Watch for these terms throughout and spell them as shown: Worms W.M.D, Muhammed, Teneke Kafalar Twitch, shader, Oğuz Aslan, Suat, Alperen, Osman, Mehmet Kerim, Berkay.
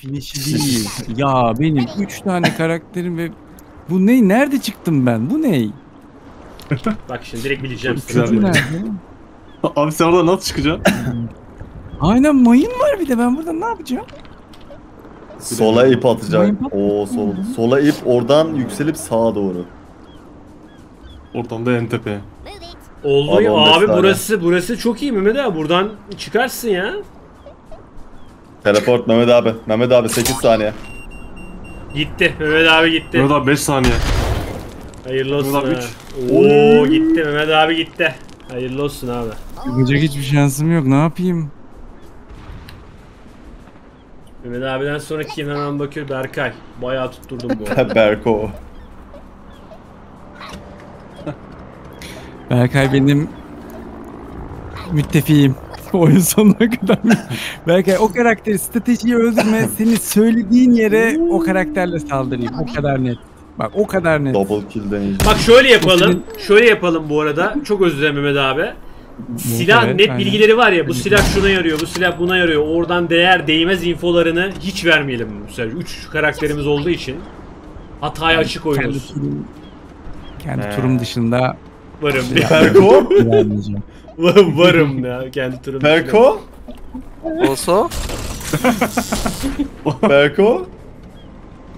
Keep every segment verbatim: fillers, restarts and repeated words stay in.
Finişi değil. Ya benim üç tane karakterim ve bu ne? Nerede çıktım ben? Bu ne? Bak şimdi direkt bileceğim. Abi sen orada nasıl çıkacaksın? Aynen mayın var bir de, ben burada ne yapacağım? Sola ip atacak. Oo sol. Sola ip, oradan yükselip sağa doğru. Oradan da en tepe. Oldu ya abi, burası burası çok iyi Mehmet abi, buradan çıkarsın ya. Teleport Mehmet abi. Mehmet abi sekiz saniye. Gitti. Mehmet abi gitti. Mehmet abi beş saniye. Hayırlı olsun abi. Ooo gitti Mehmet abi, gitti. Hayırlı olsun abi. Yapacak hiçbir şansım yok, ne yapayım? Mehmet abiden sonra kim hemen bakıyor? Berkay. Bayağı tutturdum bu arada. Berko. Berkay benim müttefiğim. Oyun sonuna kadar. Berkay o karakteri, stratejiyi öldürme, seni söylediğin yere o karakterle saldırayım. O kadar net. Bak o kadar net. Double kill deneyim. Bak şöyle yapalım. Şöyle yapalım bu arada. Çok özür dilerim Mehmet abi. Silah evet, net aynen. Bilgileri var ya, bu silah şuna yarıyor, bu silah buna yarıyor, oradan değer değmez infolarını hiç vermeyelim bu sefer. Üç karakterimiz olduğu için hataya yani açık oynuyoruz. Kendi, kendi turum dışında varım. Perko? Varım ya kendi turum dışında. Perko? Olsa? Perko?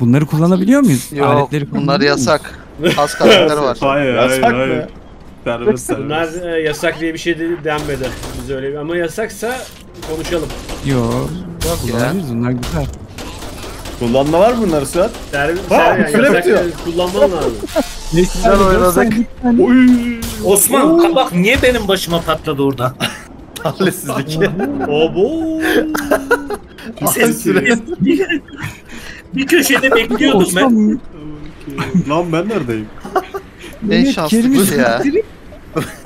Bunları kullanabiliyor muyuz? Yok, aletleri bunlar yasak. Has karakter var. Hayır, yasak hayır, hayır. Serbest, serbest. Bunlar e, yasak diye bir şey de denmedi biz öyle, ama yasaksa konuşalım. Yok, kullanabiliriz, bunlar güzel. Kullanma var bunları Suat. Serbest, serbest yani, yasak kullanmam lazım. Ne güzel oynadık. Oy. Osman oy. Bak niye benim başıma patladı orada? Talihsizlik. Abo. Bir köşede bekliyordum ben. Lan ben neredeyim? En şanslısı ya.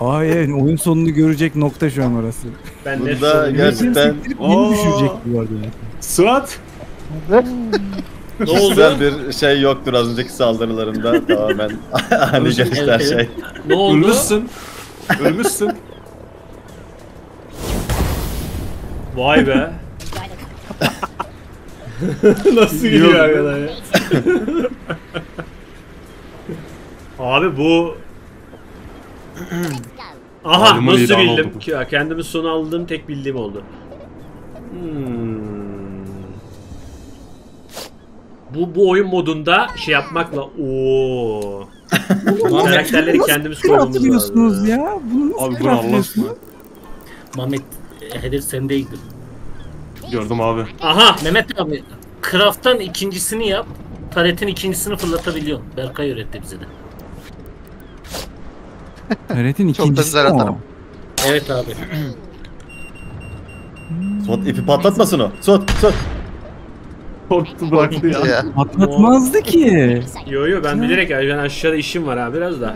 Ay evet, oyun sonunu görecek nokta şu an orası. Ben burada gerçekten yeni düşecek bu arada. Suat. Ne oldu? Güzel bir şey yoktur az önceki saldırılarında tamamen hani gelişler şey. Ne oldu? Ölmüşsün. Ölmüşsün. Vay be. Nasıl gidiyor arkadan ya? Abi bu... Aha Aliman nasıl bildim ki? Kendimi sona aldığım tek bildiğim oldu. Hmm. Bu bu oyun modunda şey yapmakla ooo. Karakterleri kendimiz koyduğumuz ya. Bunu abi bunu anlaşma. Mehmet hedef sendeydin. Gördüm abi. Aha Mehmet abi craft'tan ikincisini yap. Taretin ikincisini fırlatabiliyor. Berkay öğretti bize de. Öğretin ikincisi o. Evet abi. Suat ipi patlatmasın o. Suat, Suat. Korktu bıraktı ya. Patlatmazdı ki. Yo yo ben bilerek, ben aşağıda işim var abi biraz daha.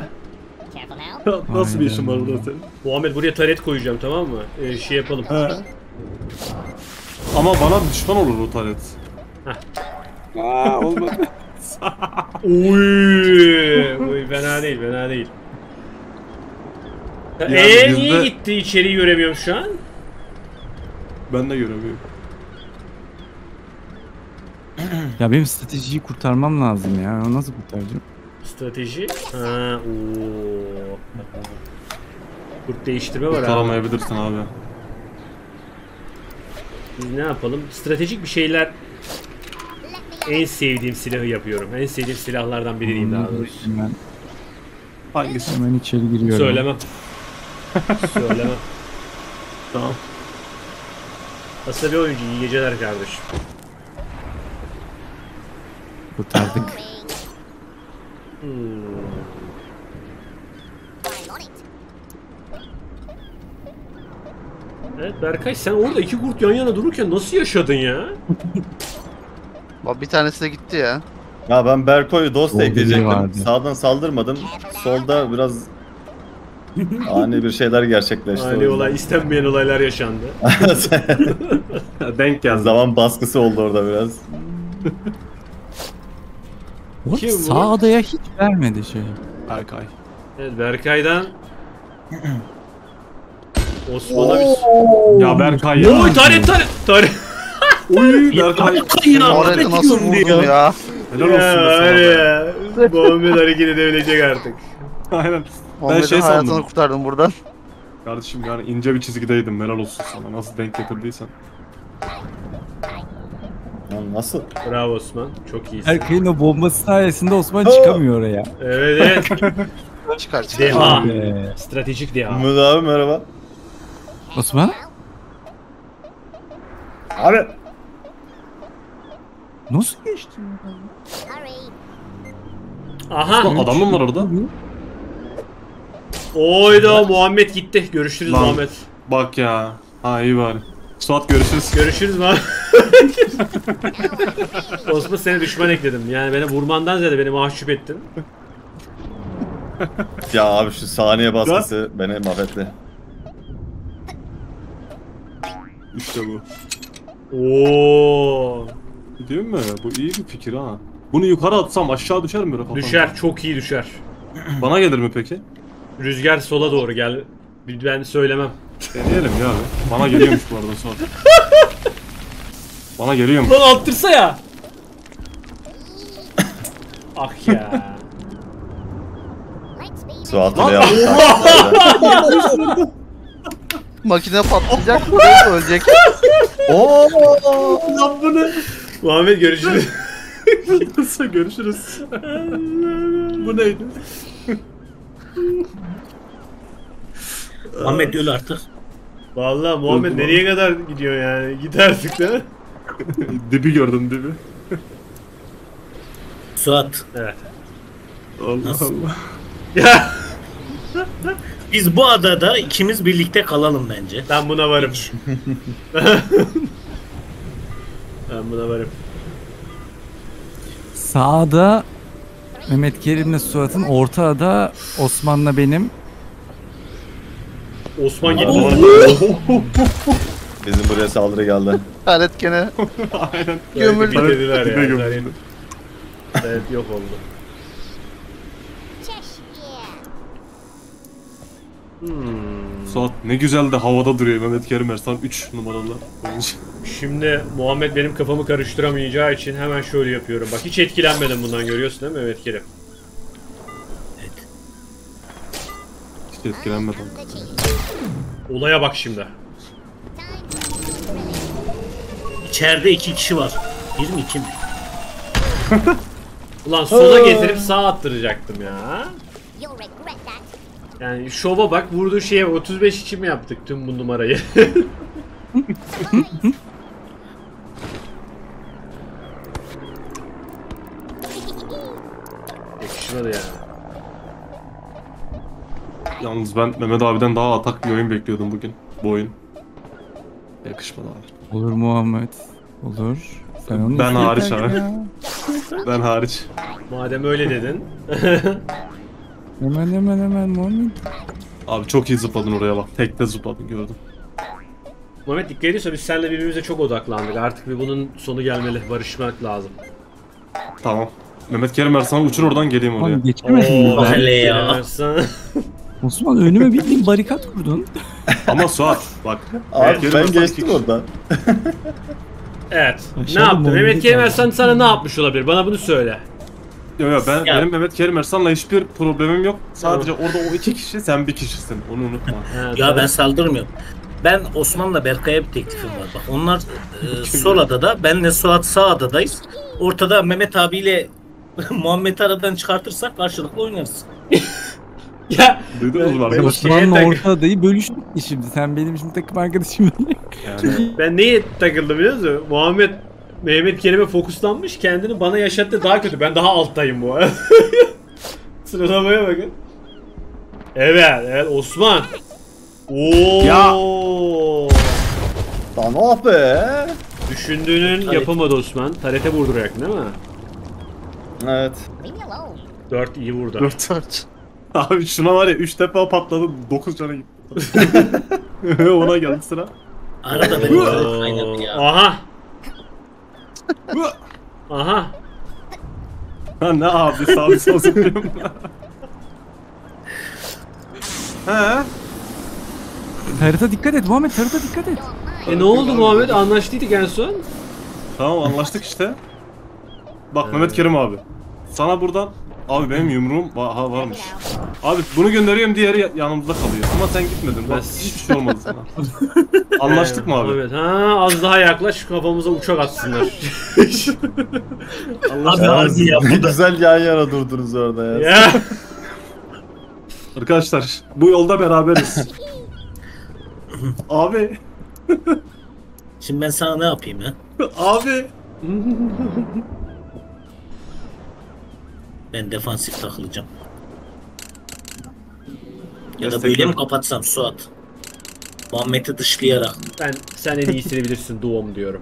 Nasıl bir işim var burada senin? Muhammed buraya taret koyacağım, tamam mı? Ee, şey yapalım. He. Ama bana düşman olur o taret. Heh. Aa olmadı. Uyyyy. Uy fena değil, fena değil. Eee niye gitti? İçeriği göremiyorum şu an. Ben de göremiyorum. Ya benim stratejiyi kurtarmam lazım ya. Nasıl kurtaracağım? Strateji? Haa ooo. Kurt değiştirme var abi. Kurtaramayabilirsin abi. Biz ne yapalım? Stratejik bir şeyler. En sevdiğim silahı yapıyorum. En sevdiğim silahlardan biriyim daha doğrusu. Hangisi? Hemen içeri giriyorum. Söylemem. Söyleme. Tamam. Asabi oyuncu, iyi geceler kardeşim. Kurtardık. Hmm. Evet Berkay, sen orada iki kurt yan yana dururken nasıl yaşadın ya? Bir tanesi de gitti ya. Ya ben Berko'yu dost ekleyecektim. Sağdan saldırmadım. Solda biraz... Ani bir şeyler gerçekleşti. Ani olay, istenmeyen olaylar yaşandı. Denk geldi. Zaman baskısı oldu orada biraz. Kim sağ adaya hiç vermedi şey. Berkay. Evet Berkay'dan. Osman'a bir... Ya Berkay ya. Oy taret taret taret. Oy Berkay. Orada nasıl vurdum ya? Helal olsun ya. Muhammed hareket edebilecek artık. Aynen. Ben şey sandım. Kurtardım buradan. Kardeşim yani ince bir çizgideydim. Helal olsun sana. Nasıl denk getirdiysen. Lan nasıl? Bravo Osman. Çok iyisin. Erkeğin o bombası sayesinde Osman oh. çıkamıyor oraya. Evet evet. Çıkar çıkar. Deha. Be. Stratejik deha. Mehmet abi merhaba. Osman? Abi. Nasıl geçtin? Aha. Osman, adamım var orada. Oyda Muhammed gitti. Görüşürüz lan, Muhammed. Bak ya. Ha iyi bari. Suat görüşürüz. Görüşürüz Muhammed. Osman seni düşman ekledim. Yani beni vurmandan ziyade beni mahcup ettin. Ya abi şu saniye baskısı beni mahvetti. İşte bu. Oo. Değil mi? Bu iyi bir fikir ha. Bunu yukarı atsam aşağı düşer mi? Düşer. Çok iyi düşer. Bana gelir mi peki? Rüzgar sola doğru gel. Ben söylemem. Deneyelim ya. Bana geliyormuş bu arada Suat. Bana geliyormuş. Lan attırsa ya. Ah ya. Suat'ı ne yaptı? Makine patlayacak mı? Ölecek. Ooo. Lan bunu. Muhammed görüşürüz. Nasıl görüşürüz? Bu neydi? Muhammed öl artık. Vallahi Muhammed nereye kadar gidiyor yani? Giderdik değil mi? Dibi gördüm dibi. Suat. Evet. Allah nasıl? Allah. Ya. Biz bu adada ikimiz birlikte kalalım bence. Ben buna varım. Ben buna varım. Sağda Mehmet Kerim'le Suat'ın, ortada Osman'la benim. Osman gitti. Bizim buraya saldırı geldi. Halet gene. Aynen. Gömüldü. Dediler ya. Gömüldü. Evet yok oldu. Hmm. Suat ne güzel de havada duruyor Mehmet Kerim Ersan üç numaralı. Şimdi Muhammed benim kafamı karıştıramayacağı için hemen şöyle yapıyorum. Bak hiç etkilenmedim bundan, görüyorsun değil mi Mehmet Kerim? Evet. Hiç etkilenmedim. Olaya bak şimdi. İçeride iki kişi var. Bir mi iki mi? Ulan sola getirip sağa attıracaktım ya. Yani şova bak, vurduğu şeye otuz beş için mi yaptık tüm bu numarayı? Yakışmadı ya. Yalnız ben Mehmet abiden daha atak bir oyun bekliyordum bugün. Bu oyun. Yakışmadı abi. Olur Muhammed. Olur. Sen ben hariç abi. Ben hariç. Madem öyle dedin. Hemen hemen hemen Muhammed. Abi çok iyi zıpladın oraya bak. Tekte zıpladın gördüm. Muhammed dikkat ediyorsa biz seninle birbirimize çok odaklandık. Artık bir bunun sonu gelmeli. Barışmak lazım. Tamam. Mehmet Kerim Ersan'ı uçur oradan geleyim oraya. Abi geçemedin mi? Vale ya. Osman önüme bildiğin barikat kurdun. Ama Suat bak. Abi evet, ben geçtim oradan. Evet. Aşağıda ne yaptın? Mehmet Kerim Ersan sana ne yapmış olabilir? Bana bunu söyle. Yok yok ben, benim Mehmet Kerim Ersan'la hiçbir problemim yok. Sadece orada o iki kişi, sen bir kişisin. Onu unutma. Ha, ya ben saldırmıyorum. Ben Osman'la Berkay'a bir teklifim var. Bak onlar e, sol adada, benle Suat sağ adadayız. Ortada Mehmet abiyle Muhammed'i aradan çıkartırsak karşılıklı oynarız. Ya duydunuz var. Osman'la orta adayı bölüştük şimdi. Sen benim şimdi takım arkadaşım. Yani. Ben neye takıldım biliyor musun? Muhammed Mehmet Kerim'e fokuslanmış, kendini bana yaşattı, daha kötü. Ben daha alttayım bu arada. Sıralamaya bakın. Evet, evet Osman. Oo. Ya. Lan ah be. Düşündüğünün Tarete. Yapamadı Osman. Tarete vurduracaktın değil mi? Evet. dört iyi vurdu. dört dört. Abi şuna var ya üç defa patladım, dokuz cana gitti. Ona geldi sıra. Arada benim kaynadı ya. Aha. Aha. Ha ne abi sabit olsun. Ha. Harita dikkat et Muhammed, harita dikkat et. E ne oldu Muhammed? Anlaştıydık en son. Tamam anlaştık işte. Bak evet. Mehmet Kerim abi. Sana buradan... Abi benim yumruğum aha varmış. Abi bunu gönderiyorum, diğeri yanımızda kalıyor. Ama sen gitmedin. Bak, hiçbir şey olmadı sana. Anlaştık mı abi? Evet. Ha, az daha yaklaş, kafamıza uçak atsınlar. Allah ya, güzel yan yana durdunuz orada ya. Ya. Arkadaşlar bu yolda beraberiz. Abi. Şimdi ben sana ne yapayım ya? Abi. Ben defansif takılacağım. Ya yes, da böyle mi kapatsam Suat? Muhammed'i dışlayarak. Ben, sen en iyisini bilirsin doğum diyorum.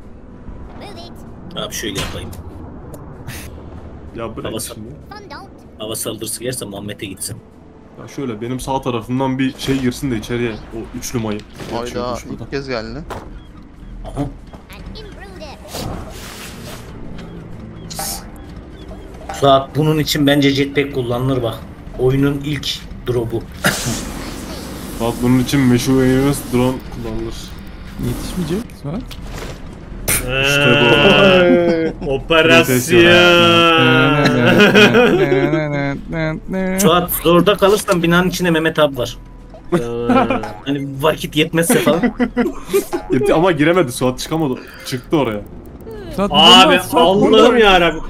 Abi şöyle yapayım. Ya bırak hava, şimdi. Hava saldırısı gelirse Muhammed'e gitsin. Ya şöyle benim sağ tarafından bir şey girsin de içeriye. O üçlü mayı. Hayda ilk kez geldi. Aha. Suat bunun için bence jetpack kullanılır bak. Oyunun ilk drop'u. Suat bunun için meşhur oyunumuz drone kullanılır. Yetişmeyecek Suat. İşte bu. Operasyon. Suat zorda kalırsan binanın içinde Mehmet abi var. Hani vakit yetmezse falan. Yetti ama giremedi Suat, çıkamadı. Çıktı oraya. Suat, abi Allah'ım yarabbim.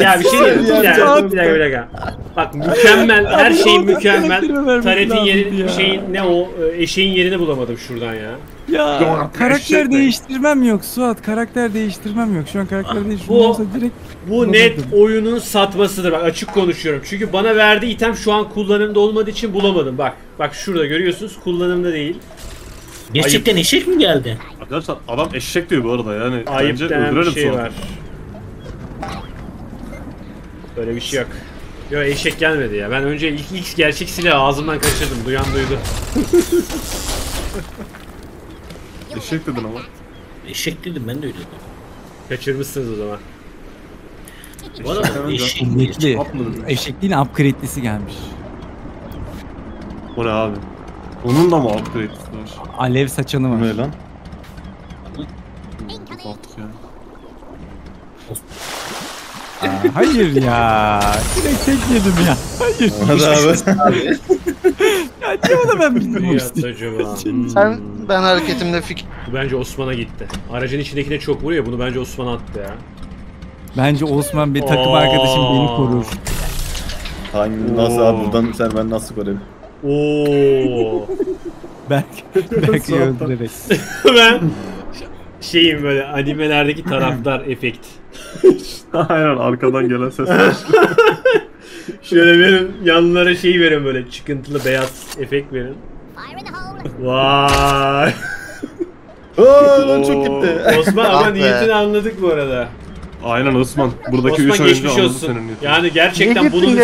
Ya bir şey diyeyim ya, yani, bir dakika bir dakika. Bak mükemmel, her şey mükemmel. Taretin yerini, şeyin ne o, eşeğin yerini bulamadım şuradan ya. Ya doğru, karakter değiştirmem yok Suat, karakter değiştirmem yok. Şu an karakter değiştirmemse direkt... Bu net oyunun satmasıdır bak, açık konuşuyorum. Çünkü bana verdiği item şu an kullanımda olmadığı için bulamadım bak. Bak şurada görüyorsunuz, kullanımda değil. Gerçekten ayıp. Eşek mi geldi? Arkadaşlar adam eşek diyor bu arada yani. Ayıp denen bir şey var. Öyle bir şey yok. Yo eşek gelmedi ya. Ben önce ilk, ilk gerçek silahı ağzımdan kaçırdım. Duyan duydu. Eşek dedin ama. Eşek dedim ben de öyle dedim. Kaçırmışsınız o zaman. Bu arada eşekli. Eşekliğin upgrade'lisi gelmiş. O ne abi? Onun da mı upgrade'lisi var? Alev saçanı var. Ne lan? Artık yani. Aa, hayır ya. Direkt tek yedim ya. Hayır. Hadi abi. Ya diyor da ben bilmiyorum. Sen ben hareketimde fikir. Bu bence Osman'a gitti. Aracın içindeki de çok vuruyor. Bunu bence Osman attı ya. Bence Osman bir takım Aa. arkadaşım beni korur. Hangi nasıl abi buradan sen ben nasıl koruyayım? Oo. Berk Berk'i öldürerek. Ben şeyim böyle animelerdeki taraftar efekti. Aynen arkadan gelen sesler. Şöyle benim yanlara şeyi verin böyle çıkıntılı beyaz efekt verin. Vay. Ooo lan çok gitti. Osman ama niyetini anladık bu arada. Aynen Osman. Buradaki üç oyuncu anladı senin niyetini. Yani gerçekten bunun üstüne...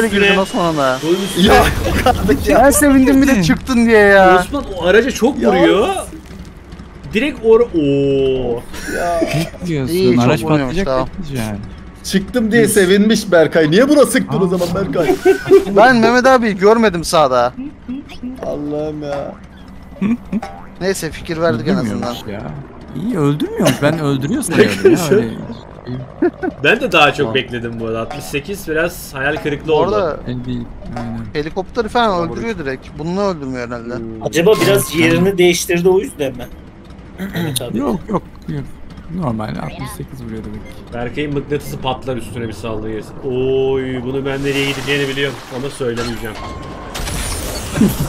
Bunun üstüne... Ya, ben sevindim bir de çıktın diye ya. Osman o araca çok vuruyor. Ya. Direkt or ooo. Ne diyorsun? Araç patlayacak yani. Çıktım diye sevinmiş Berkay. Niye buna sıktın o zaman Berkay? Ben Mehmet abi görmedim sağda. Allah'ım ya. Neyse fikir verdik en azından. Ya. İyi öldürmüyormuş. Ben öldürüyorsun sanıyordum ya. Öyle. Ben de daha çok bekledim bu arada. altmış sekiz biraz hayal kırıklığı orada oldu. Helikopteri falan öldürüyor direkt. Bununla öldürmüyor herhalde. Acaba biraz yerini değiştirdi o yüzden mi? Yok yok yok. Normal altmış sekiz vuruyor demek. Berkay'ın mıknatısı patlar üstüne bir sallayırız. Oy bunu ben nereye gideceğini biliyorum ama söylemeyeceğim.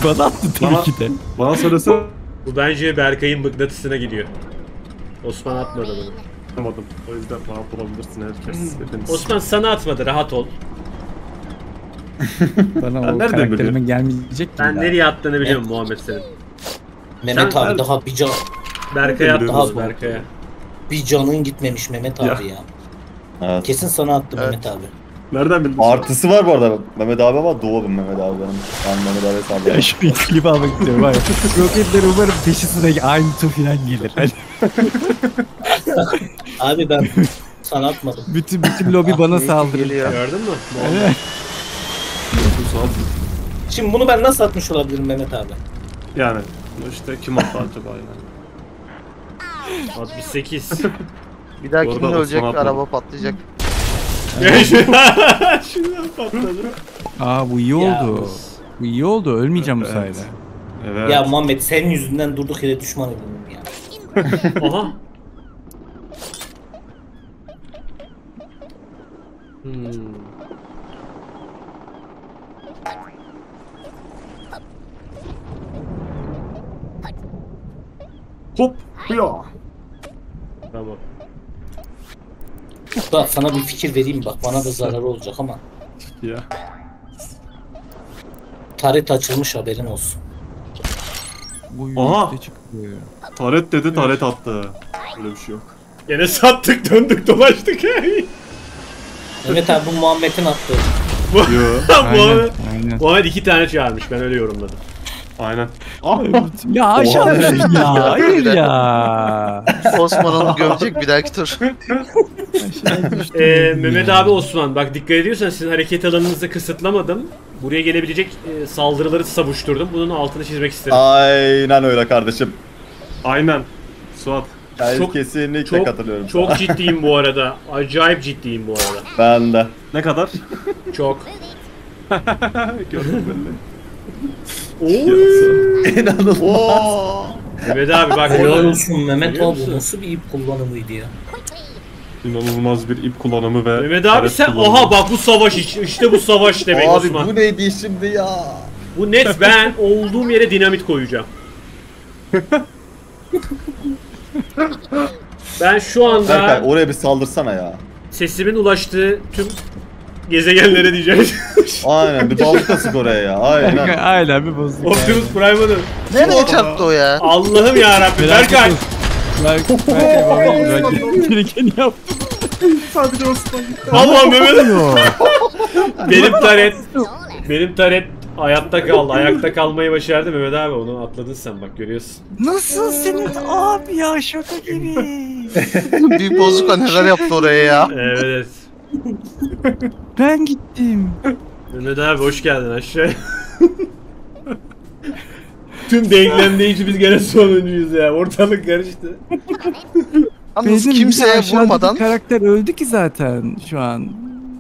Bana attı tabii ki de. Bana söylesene. Bu bence Berkay'ın mıknatısına gidiyor. Osman atmadı bunu. Atmadım. O yüzden rahat olabilirsin herkes. Hmm. Osman sana atmadı, rahat ol. Bana ben o karakterimin gelmeyecek ki. Ben nereye attığını biliyorum Muhammed senin. Mehmet abi daha bir can. Berkay'a attı az Berkay'a. Bir canın gitmemiş Mehmet abi ya. ya. Evet. Kesin sana attı evet. Mehmet abi. Nereden bildin? Artısı var bu arada. Mehmet abi ama doğabım Mehmet abi benim. Ben Mehmet abi sandım. Ya şu klip almak istiyorum. Roketler umarım peşi sıra aynı tu filan gelir. Hadi. Abi ben sana atmadım. Bütün bütün lobi bana saldırıyor. Gördün mü? Evet. Şimdi bunu ben nasıl atmış olabilirim Mehmet abi? Yani işte kim attı acaba yani? altmış sekiz Bir daha kim ölecek, araba patlayacak. Şuradan patladı. Aa bu iyi oldu. Ya, bu iyi oldu. Ölmeyeceğim evet. Bu sayede. Evet. Ya Muhammed senin yüzünden durduk yere düşman edildim ya. Oha. Hmm. Hop ya. Tamam. Bak sana bir fikir vereyim, bak bana da zararı olacak ama. Ya. Taret açılmış, haberin olsun. Aha! Taret dedi, taret attı. Öyle bir şey yok. Gene sattık, döndük, dolaştık. Mehmet abi bu Muhammed'in attığı. Muhammed, Muhammed iki tane çağırmış, ben öyle yorumladım. Aynen. Ya aşağı düştüm ya. Hayır ya. Osman'ı gömecek bir dahaki tur. ee, Mehmet abi Osman bak dikkat ediyorsan sizin hareket alanınızı kısıtlamadım. Buraya gelebilecek e, saldırıları savuşturdum. Bunun altını çizmek isterim. Aynen öyle kardeşim. Aynen. Suat. Yani çok, kesinlikle çok, katılıyorum. Çok sana. Ciddiyim bu arada. Acayip ciddiyim bu arada. Ben de. Ne kadar? Çok. Gördüm belli. Ooo inanılmaz. Mehmet abi bak helal olsun Mehmet abi, nasıl bir ip kullanımıydı ya. İnanılmaz bir ip kullanımı ve Mehmet abi sen kullanımı. Aha bak bu savaş işte bu savaş demek abi, Osman. Abi bu neydi şimdi ya. Bu net ben olduğum yere dinamit koyacağım. Ben şu anda Berkay, oraya bir saldırsana ya. Sesimin ulaştığı tüm gezegenlere diyeceğiz. Aynen bir balık asık oraya ya. Aynen. Aynen bir bozduk. Optimus Prime'a dön. Nereye çattı o ya? Allah'ım yarabbim. Berkay. Berkay. Berkay. Gerekeni yaptım. Sadece Osman gitti. Allah'ım Mehmet. Benim taret. Benim taret hayatta kaldı. Ayakta kalmayı başardı Mehmet abi. Onu atladın sen bak görüyorsun. Nasıl senin abi ya şaka gibi. Bir bozukla neler yaptı oraya ya. Evet. Ben gittim. Mehmet abi hoş geldin aşağıya. Tüm denklemleyici biz gene sonuncuyuz ya. Ortalık karıştı. Yalnız kimseye vurmadan. Karakter öldü ki zaten şu an.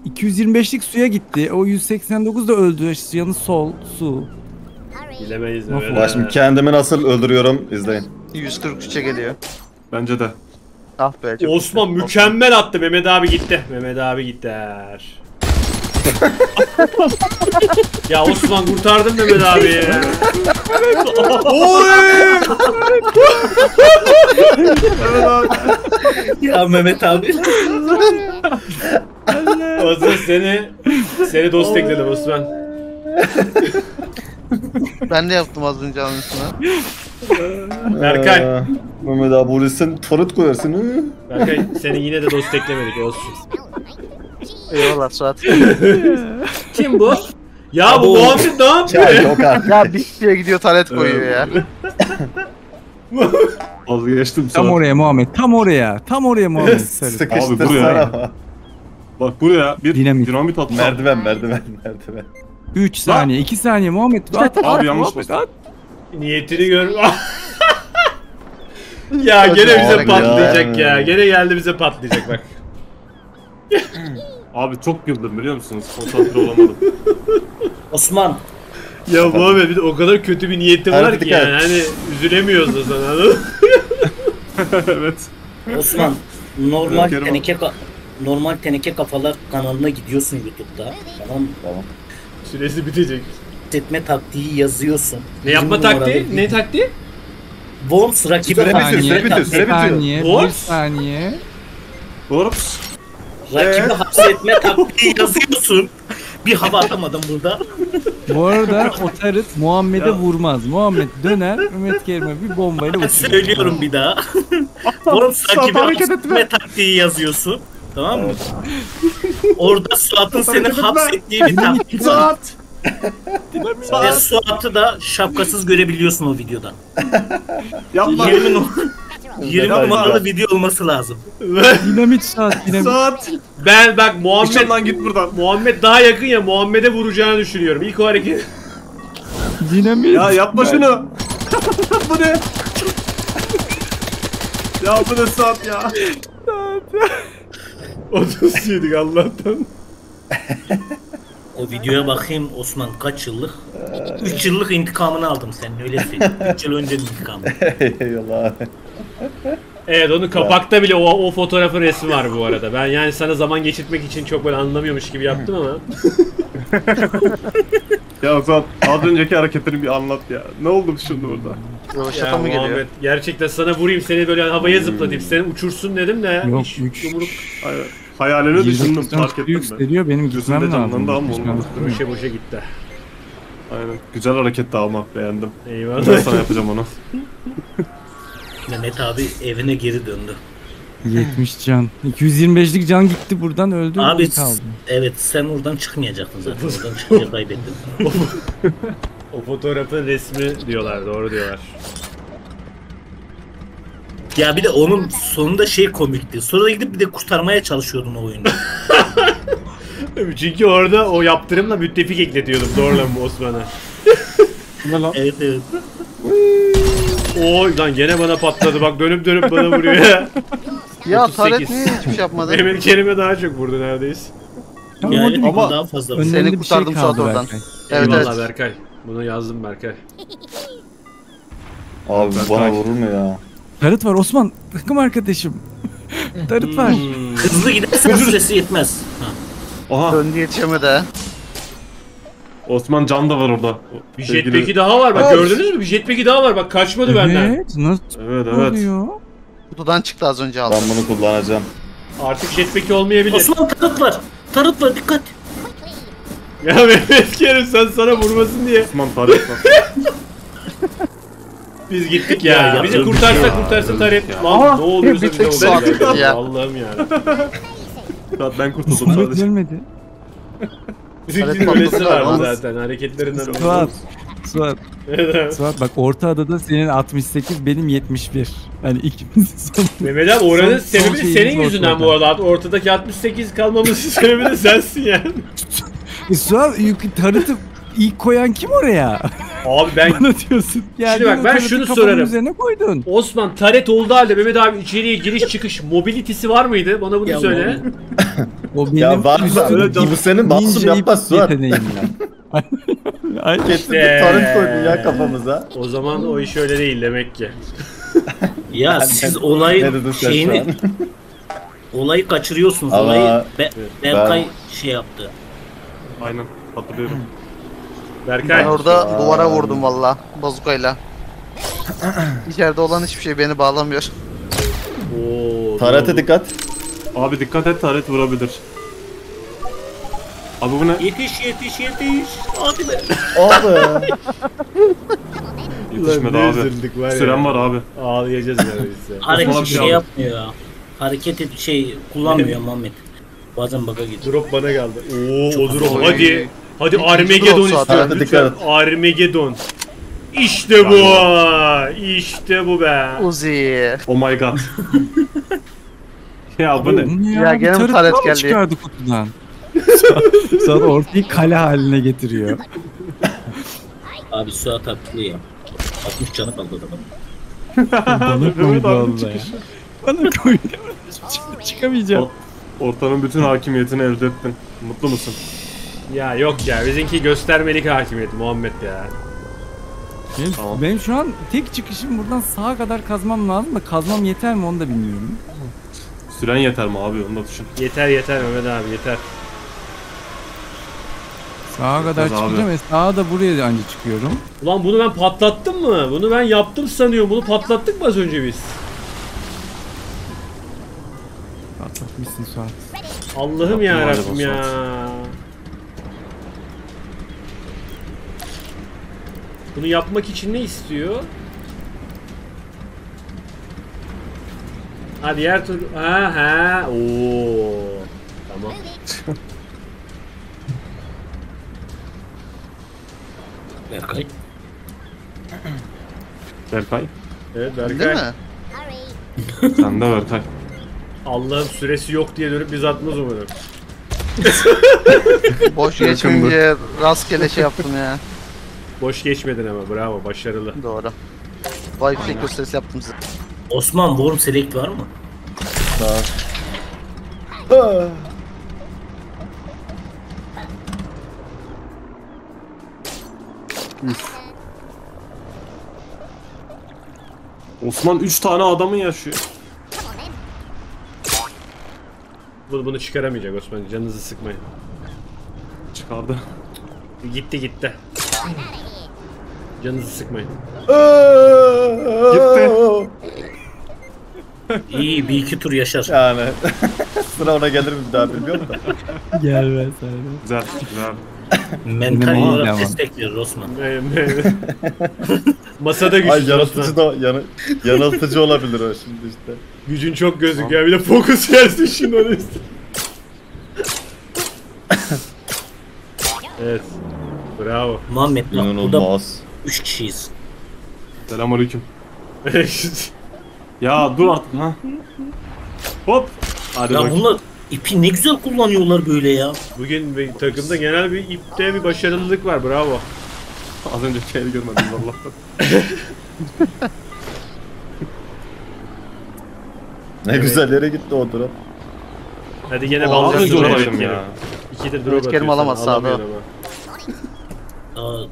iki yüz yirmi beşlik suya gitti. O yüz seksen dokuz da öldü. Yanı sol su. Bilemeyiz Mehmet abi. Şimdi kendimi nasıl öldürüyorum izleyin. yüz kırk üç'e geliyor. Bence de. Ah be, Osman güzel. Mükemmel Osman. Attı. Mehmet abi gitti. Mehmet abi gider. Ya Osman kurtardın Mehmet abi. Oy! Mehmet abi. Ya Mehmet abi. Osman seni seni dost ekledim Osman. Ben de yaptım az önce anısını. Berkay. Mehmet abi burasın tarıt koyarsın. Berkay seni yine de dost eklemedik olsun. Eyvallah Suat. Kim bu? Ya Abo. Bu Muhammed ne yapıyor? Ya bir şeye gidiyor talet koyuyor ya. Az geçtim Suat. Tam oraya Muhammed, tam oraya, tam oraya Muhammed. Sıkıştır sana. Bak buraya bir dinamit, dinamit at. Merdiven, merdiven, merdiven. üç saniye, iki saniye Muhammed. At, abi yanlış bastı. Niyetini gör. Ya gene bize patlayacak ya. Gene geldi bize patlayacak bak. Abi çok güldüm biliyor musunuz? Konsantre olamadım. Osman. Ya Muhammed bir de o kadar kötü bir niyetim var ki yani. Hani üzülemiyoruz da sana. Evet. Osman. Normal teneke normal teneke kafalar kanalına gidiyorsun YouTube'da. Tamam mı? Tamam. Süresi bitecek. Etme taktiği yazıyorsun. Ne yapma taktiği? Ne taktiği? Worms rakibi saniye, süre bitiyor, süre bitiyor. Worms saniye. Worms. Rakibi hapsetme taktiği yazıyorsun. Bir hava atamadım burada. Bu arada o tarıt Muhammed'e vurmaz. Muhammed döner, Mehmet Kerim'e bir bombayla uçurur. Söylüyorum bir daha. Worms rakibi hapsetme taktiği yazıyorsun. Tamam mı? Orada Suat'ın seni hapsettiği bir taktiği. Suat! Ve Suat'ı da şapkasız görebiliyorsun o videodan. Yapma. yirmi numaralı video olması lazım. Dinamit Suat, dinamit. Suat. Ben bak Muhammed lan git buradan. Muhammed daha yakın ya, Muhammed'e vuracağını düşünüyorum. İlk o hareket. Dinamit. Ya yapma ben. Şunu. Bu ne? Ya bu ne Suat ya? Suat. otuz yedik Allah'tan. O videoya bakayım Osman kaç yıllık? üç yıllık intikamını aldım senin, öyle söyleyeyim. üç yıl önce intikamını. Eyvallah. Evet, onun kapakta bile o, o fotoğrafın resmi var bu arada. Ben yani sana zaman geçirmek için çok böyle anlamıyormuş gibi yaptım ama. Ya Suat, az önceki hareketini bir anlat ya. Ne oldu şimdi burada? Ya, şaka mı Muhammed, geliyor? Gerçekten sana vurayım, seni böyle havaya zıplatayım, seni uçursun dedim de. Yok, hiç yumruk. Hayalini düşündüm, fark ettim ben. Benim gözümde canlandı ama olmadı. Boşa boşa gitti. Aynen. Güzel hareket ama, beğendim. Eyvallah. Ben sana yapacağım onu. Mehmet abi evine geri döndü. yetmiş can. iki yüz yirmi beşlik can gitti buradan, öldü. Abi kaldı. Evet, sen oradan çıkmayacaktın zaten. Oradan çıkınca kaybettin. O fotoğrafın resmi diyorlar, doğru diyorlar. Ya bir de onun sonunda şey komikti. Sonra gidip bir de kurtarmaya çalışıyordum o oyunu. Çünkü orada o yaptırımla müttefik ekletiyordum. Doğru mu Osman'a? Ne lan? Evet evet. Oy lan, gene bana patladı bak, dönüp dönüp bana vuruyor ya. Ya Taret niye hiçbir şey yapmadı? Mehmet Kerim'e daha çok vurdu neredeyiz. Ya, ya, ama daha fazla seni kurtardım Suat şey oradan. Evet, eyvallah evet. Berkay. Bunu yazdım Berkay. Abi Berkay bana vurur mu ya? Tarıt var Osman, takım arkadaşım. Tarıt var. Hmm. Hızlı gidersen süresi yetmez. Aha. Döndü, yetişemedi ha. Osman can da var orada. Bir jetpack'i daha var bak, evet. Gördünüz mü? Bir jetpack'i daha var bak, kaçmadı evet, benden. Nasıl evet evet. Oluyor? Kutudan çıktı az önce aldım. Ben bunu kullanacağım. Artık jetpack'i olmayabilir. Osman tarıt var. Tarıt var, dikkat. Ya Mehmet Kerim sen sana vurmasın diye. Osman tarıt var. Biz gittik ya. Ya, ya bizi kurtarsa kurtarsa Tarık. Lan ne oluyorsa bize oldu ya. Allah'ım ya. Zaten ben kurtuldum sadece. Ölmedi. Bizimkinin ölesi var zaten hareketlerinden. Suat. Suat. Suat bak, orta adada senin altmış sekiz, benim yetmiş bir. Yani ikimiz. Mehmet abi oranın sebebi senin yüzünden bu arada. Ortadaki altmış sekiz kalmamızın sebebi de sensin yani. Suat Tarık'ı ilk koyan kim oraya? Abi ben bana diyorsun. Yani şimdi bak ben şunu sorarım. Üzerine koydun. Osman taret oldu halde Mehmet abi içeriye giriş çıkış mobilitesi var mıydı? Bana bunu ya söyle. O benim. Ya var mı? Bu senin basım yapmaz Suat. Ay işte taret koydun ya kafamıza. O zaman o iş öyle değil demek ki. Ya siz olayın şeyini olayı kaçırıyorsunuz. Ama olayı Be Berkay ben... şey yaptı. Aynen hatırlıyorum. Berkay. Ben orada aa, duvara vurdum valla bazukayla. İçeride olan hiçbir şey beni bağlamıyor. Oo, Taret'e dikkat. Abi dikkat et, Taret vurabilir. Abi bu ne? Yetiş yetiş yetiş. Abi be. Abi. Yetişmedi abi. Var Süren var abi. Ağlayacağız neredeyse. Hareket bir şey yapmıyor ya. Hareket et şey kullanmıyor Muhammed. Bazen baka gidiyor. Drop bana geldi. Oo o drop hadi. Hadi Armageddon istiyorum lütfen. Armageddon. İşte bu. İşte bu be. Uzi. Oh my god. Ya bu ne? Ya, ya gene taret geldi. Çıkardı kutudan. Sonra ortayı kale haline getiriyor. Abi Suat haklı ya. altmış canı kaldı adamın. Bana koydu valla ya. Bana koydu. Çıkamayacağım. Ortanın bütün hakimiyetini elde ettin. Mutlu musun? Ya yok ya, bizimki göstermelik hakimiyet Muhammed ya. Benim, tamam. Benim şu an tek çıkışım buradan sağa kadar kazmam lazım da kazmam yeter mi onu da bilmiyorum. Süren yeter mi abi onu da düşün. Yeter yeter Mehmet abi yeter. Sağa yeter kadar çıkacağım ve sağa da buraya da anca çıkıyorum. Ulan bunu ben patlattım mı? Bunu ben yaptım sanıyorum, bunu patlattık mı az önce biz? Patlatmışsın Suat. Allah'ım yarabbim ya. Bunu yapmak için ne istiyor? Hadi yer tur. Ha ha. Oo. Tamam. Berkay. Berkay. Evet Berkay. Sen de Berkay. Allah'ım süresi yok diye dönüp biz atmaz umarım. Boş geçince rastgele şey yaptım ya. Boş geçmedin ama bravo, başarılı. Doğru. Vay fake gösterisi yaptım size. Osman Worm Select var mı? Var. Üf. Osman üç tane adamı yaşıyor. Bunu, bunu çıkaramayacak Osman, canınızı sıkmayın. Çıkardı. Gitti gitti. Canınızı sıkmayın. Gitti. İyi bir iki tur yaşar. Yani sıra ona gelir mi bir daha bilmiyorum da. Gelmez abi. Güzel, güzel. Mental olarak destekliyoruz Osman. Masada güçlü. Yanıltıcı da yanı, yanıltıcı olabilir o şimdi işte. Gücün çok gözüküyor. Bir de fokus yersin şimdi onu üstüne. Evet. Bravo. Muhammed lan burada üç kişiyiz. Selamünaleyküm. Ya dur artık ha. Hop. Hadi ya bunlar ipi ne güzel kullanıyorlar böyle ya. Bugün bir takımda genel bir ipte bir başarılılık var. Bravo. Az önce şeyi görmedim vallahi. Ne evet. Güzel yere gitti o drop. Hadi gene balcı duramadım ya. İkidir drop. Kerim alamaz sağda. Aa,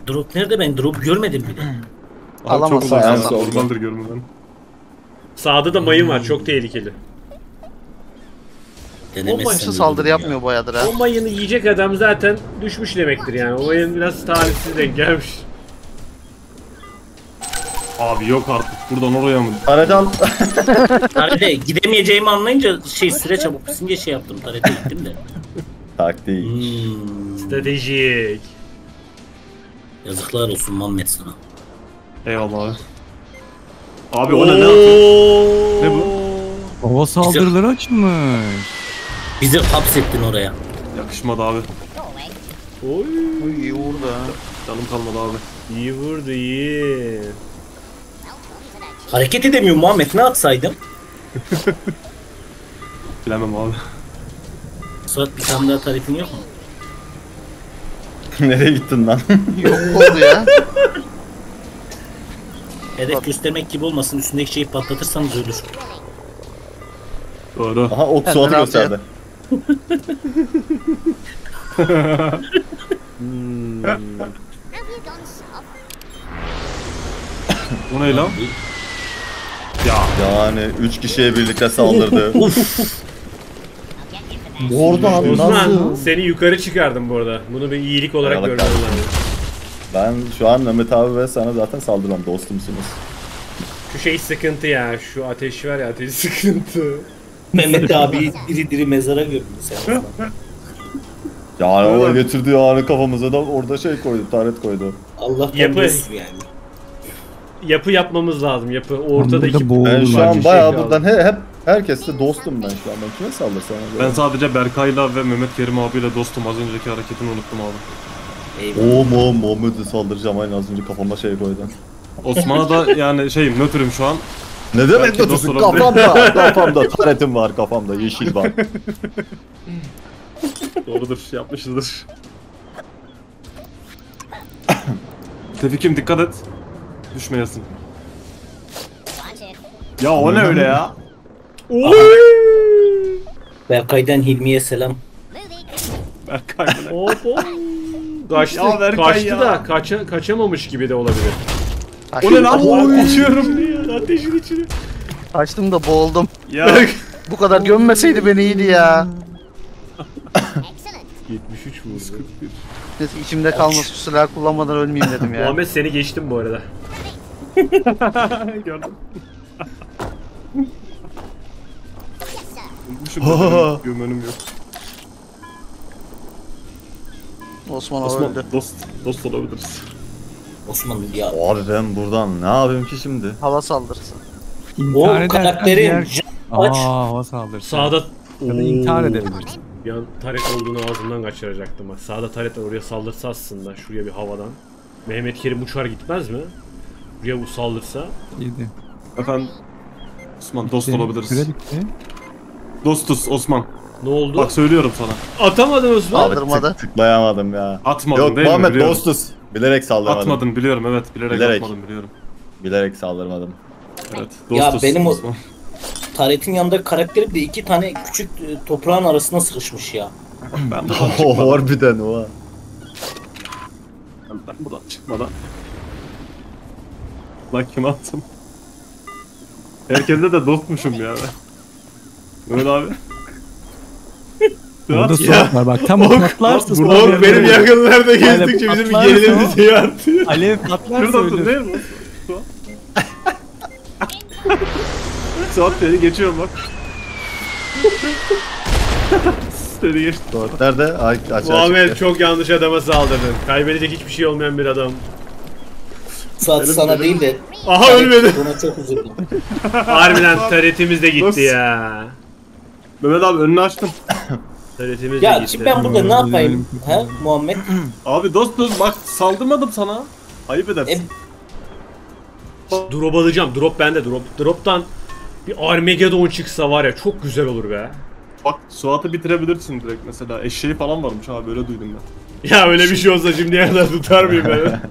drop nerede, ben drop görmedim bile. Alamaz sağda. Ormandır görmeden. Sağda da mayın var, çok tehlikeli. O mayınsız saldırı yapmıyor ya. Bayağıdır ha. O mayını yiyecek adam zaten düşmüş demektir yani. O mayın biraz talihsiz denk gelmiş. Abi yok artık, buradan oraya mı? Aradan. Tarede gidemeyeceğimi anlayınca şey süre çabuk bitsin diye şey yaptım. Tarede gittim de. Taktik. Hmm. Stratejik. Yazıklar olsun Muhammed sana. Eyvallah abi. Abi o ne ne yapıyor? Ne bu? Hava saldırıları açmış. Bizi hapsettin oraya. Yakışmadı abi. Oy, iyi vurdu ha. Canım kalmadı abi. İyi vurdu, iyi. Hareket edemiyor Muhammed, ne atsaydım? Bilemem abi. Suat bir tane daha tarifin yok mu? Nereye gittin lan? Yok oldu ya. Hedef göstermek gibi olmasın, üstündeki şeyi patlatırsanız ölür. Doğru. Aha ok Suat'ı gösterdi. hmm. O ne lan? Ya. Yani üç kişiye birlikte saldırdı. Oradan nasıl? Seni yukarı çıkardım bu arada. Bunu bir iyilik olarak görmem lazım. Ben şu an Mehmet abi ve sana zaten saldıran dostumsunuz. Şu şey sıkıntı ya, şu ateş var ya, ateş sıkıntı. Mehmet abi diri diri mezara gömdü sen oradan. Yani o götürdü yani kafamıza da orada şey koydu, taret koydu. Allah'tan yapıyorsun yani. Yapı yapmamız lazım, yapı ortada iki. Ben şu an bayağı buradan he, hep herkesle dostum ben şu an, ben kime saldırsam. Ben sadece Berkay'la ve Mehmet Kerim abiyle dostum, az önceki hareketini unuttum abi. Ooo mo Muhammed'e saldıracağım, aynı az önce kafama şey koydum. Osman'a da yani şeyim, nötrüm şu an. Ne demek nötrüm? Kafamda, kafamda taretim var, kafamda yeşil var. Doğrudur, yapmışızdır. Tefik'im dikkat et, düşmeyesin. Ya o ne öyle ya? Berkay'dan Hilmi'ye selam. Berkay'dan. Kaçtı, ya, kaçtı ya. Da kaça, kaçamamış gibi de olabilir. Kaçtım. O ne lan? Oy. Kaçıyorum diye ateşin içine. Kaçtım da boğuldum. Ya. Bu kadar gömmeseydi beni iyiydi ya. yetmiş üç vurdu. Neyse içimde kalmasın, silah kullanmadan ölmeyeyim dedim ya. Muhammed seni geçtim bu arada. Gördüm. Gömenim yok. Osman, Osman öldü. Dost, dost olabiliriz. Osman ya. Abi ben buradan ne yapayım ki şimdi? Hava saldırısı. O karakterin aç. Hava saldırısı. Sağda intihar edebilirsin. Ya taret olduğunu ağzından kaçıracaktım ha. Sağda taret oraya saldırsa aslında şuraya bir havadan. Mehmet Kerim uçar gitmez mi? Buraya bu saldırsa. Yedi. Efendim Osman dost olabiliriz. Dostuz Osman. Ne oldu? Bak söylüyorum sana. Atamadım Osman. Saldırmadı. Tık, tıklayamadım ya. Atmadım. Yok, değil mi? Yok Muhammed dostuz. Bilerek saldırmadım. Atmadım biliyorum, evet bilerek, bilerek atmadım biliyorum. Bilerek saldırmadım. Evet dostuz. Ya benim o... Taret'in yanındaki karakteri de iki tane küçük toprağın arasına sıkışmış ya. Ben buradan çıkmadan. Harbiden o. Ben buradan çıkmadan. Lan kime attım? Herkese de dostmuşum ya ben. Öyle abi. Burada Suat var bak, tam atlarsa Suat ok, ok benim yakınlarda gezdikçe bizim gerilerimiz iyi artıyor. Alev atlarsa ölür. Değil mi? Suat beni geçiyorum bak. Seni geçti. Suat nerede? Muhammed çok yanlış adama saldırdın. Kaybedecek hiçbir şey olmayan bir adam. Suat benim sana değil de. Aha ölmedi. Buna çok üzüldüm. Harbiden taretimiz de gitti ya. Mehmet abi önünü açtım. Taretimiz de gitti. Ya şimdi ben burada ne yapayım? He Muhammed? Abi dostum bak saldırmadım sana. Ayıp edersin. Drop alacağım. Drop bende. Drop. Drop'tan bir Armageddon çıksa var ya çok güzel olur be. Bak Suat'ı bitirebilirsin direkt mesela. Eşeği falan varmış abi öyle duydum ben. Ya öyle bir şey olsa şimdiye kadar tutar mıyım ben?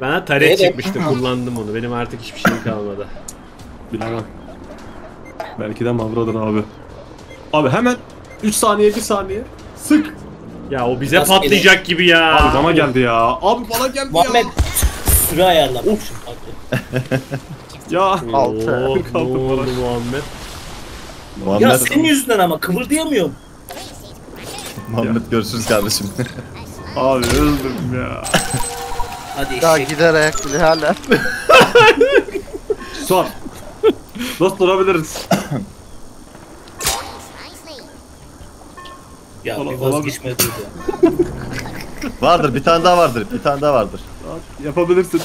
Bana taret çekmiştim, kullandım onu. Benim artık hiçbir şeyim kalmadı. Bilemem. Belki de Mavro'dan abi. Abi hemen üç saniye bir saniye. Sık. Ya o bize biraz patlayacak edin gibi ya. Abi bana geldi ya. Abi bana geldi Muhammed ya. Muhammed süre ayarlamışım. Ya altı. Oo, kaldım bana Muhammed. Muhammed. Ya senin yüzünden ama kıvırdayamıyorum. Muhammed görüşürüz kardeşim. Abi öldüm ya. Hadi daha gider ayak bile hala. Son. Dost durabiliriz. Ya ola, bir vazgeçme durdu ya. Vardır bir tane daha vardır bir tane daha vardır. Yapabilirsin.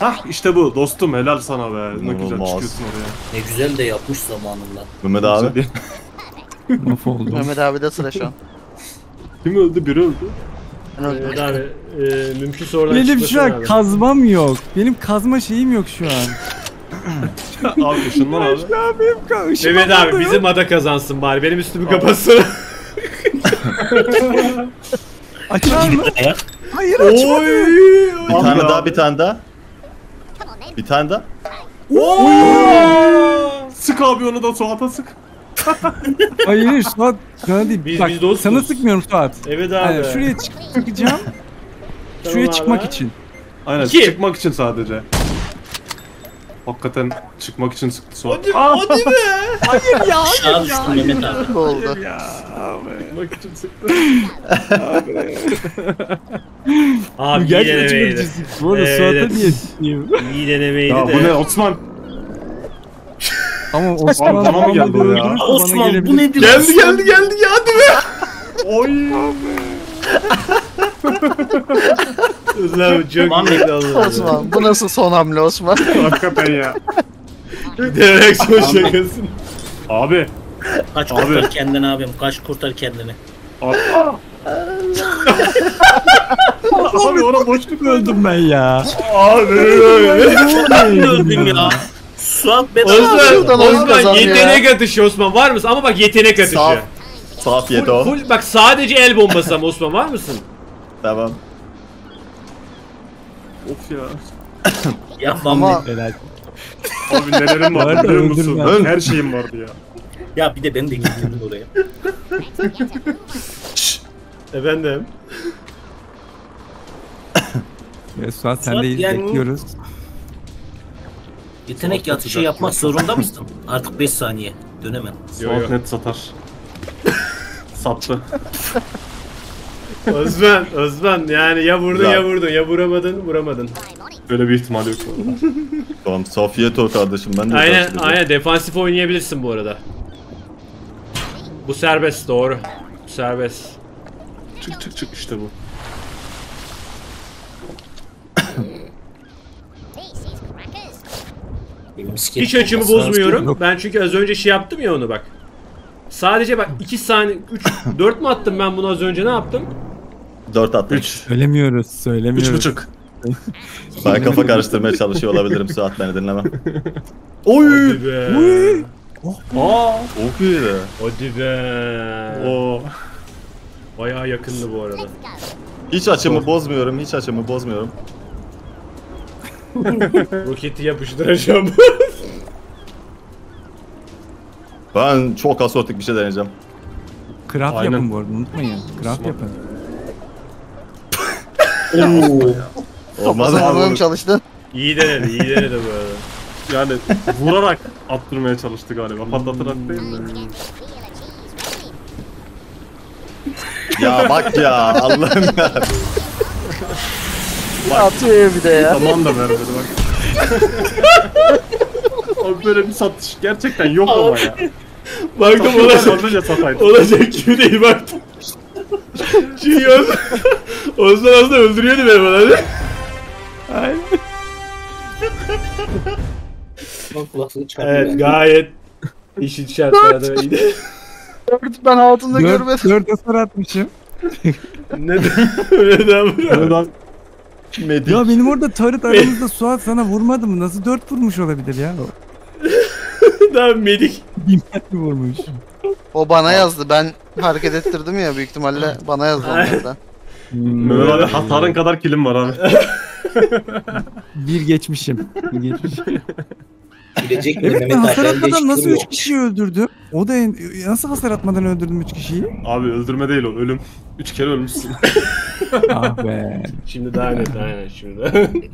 Hah işte bu dostum, helal sana be. Ne güzel çıkıyorsun oraya. Ne güzel de yapmış zamanında. Mehmet abi. Mehmet abi de sıra şu an. Kim öldü? Biri öldü. Mehmet abi e, mümkünse oradan çıkmasın abi. Benim şu an kazmam yok. Benim kazma şeyim yok şu an. Abi ışınlan abi. Mehmet abi bizim ada kazansın bari, benim üstümü abi kapatsın. Açar mı? Hayır açmadı. Bir tane abi daha, bir tane daha. Bir tane daha. Sık abi onu da, Suat'a sık. Hayır Suat sana değil. Biz, bak, biz sana sıkmıyorum Suat. Evet abi. Yani şuraya çık çıkacağım. Tamam şuraya abi çıkmak için. Aynen İki. çıkmak için sadece. Hakikaten çıkmak için sıktı Suat. Hadi, hadi be! Hayır ya, hayır ya, hayır ya, hayır ya, çıkmak için sıktı. Abi, abi iyi denemeydi. Bu arada Suat'a niye sıkıyım? İyi denemeydi de. Ya bu ne Osman? Ama Osman bana, bana mı geldi o ya? Osman bu nedir? Geldi geldi geldi ya, hadi be! Oy abi! Osman bu nasıl son hamle Osman? Hakikaten ya. Direksiyon şakası. Abi. Kaç abi. Kurtar kendini abim. Kaç kurtar kendini. Abi. Abi ona boşluk öldüm ben ya. Abi. Ben öldüm ya. Suat Osman, Osman yetenek atışı Osman var mısın? Ama bak yetenek atışı. Saf. Saf yet o. Full, bak sadece el bombası ama Osman var mısın? Tamam. Of ya. Yapmam ama... Helal. Abi nelerim var biliyor musun? Öl. Her şeyim vardı ya. Ya bir de ben de girdim oraya. Efendim. Ya Suat sendeyiz yani... Bekliyoruz. Yetenek yatışı yapmak zorunda mısın? Artık beş saniye. Dönemem. Suat net satar. Sattı. Osman, Osman yani ya vurdun ya, ya vurdun ya vuramadın, vuramadın. Böyle bir ihtimal yok. Tamam, Safiyet o kardeşim ben de. Aynen, aynen defansif oynayabilirsin bu arada. Bu serbest doğru. Bu serbest. Çık çık çık işte bu. Hiç açımı bozmuyorum. Ben çünkü az önce şey yaptım ya onu bak. Sadece bak iki saniye üç dört mü attım ben bunu az önce, ne yaptım? dört attım. Söylemiyoruz, söylemiyoruz. üç buçuk. Ben kafa karıştırmaya çalışıyor olabilirim Suat, beni dinleme. Oy! Hadi be. Oy! Oh, aa! Çok iyi be. Hadi be. Oo. Bayağı yakındı bu arada. Hiç açımı bozmuyorum, hiç açımı bozmuyorum. Roketi yapıştıracağım. Ben çok asotik bir şey deneyeceğim. Craft aynen yapın bu arada, unutmayın. Craft yapın. Ooo. Olmaz mı? Çalıştı. İyi denedi, iyi denedi bu arada. Yani vurarak attırmaya çalıştı galiba. Patlatarak değil mi? Ya bak ya, Allah'ım ya. Atıyor bir de ya. Tamam da vermedi bak. Abi böyle bir satış gerçekten yok ama ya. Baktım ona, olacak gibi değil baktım. Çünkü Osman aslında öldürüyordu beni bana. Aynen. Evet, gayet işin şartları da iyiydi. Ben altında görmedim. Dört hasar atmışım. Neden? Neden? Neden? Medik. Ya benim orada turret aramızda Suat sana vurmadı mı? Nasıl dört vurmuş olabilir ya? Daha medik. Dikkatli vurmuş. O bana yazdı. Ben hareket ettirdim ya, büyük ihtimalle bana yazdı onlardan. Mehmet abi hasarın kadar kilim var abi. Bir geçmişim. Bir geçmişim. Bilecek mi? Evet, ben hasar atmadan nasıl üç kişiyi öldürdüm? O da en... Nasıl hasar atmadan öldürdüm üç kişiyi? Abi öldürme değil o, ölüm. üç kere ölmüşsün. Ah be. Şimdi daha net, aynen şimdi.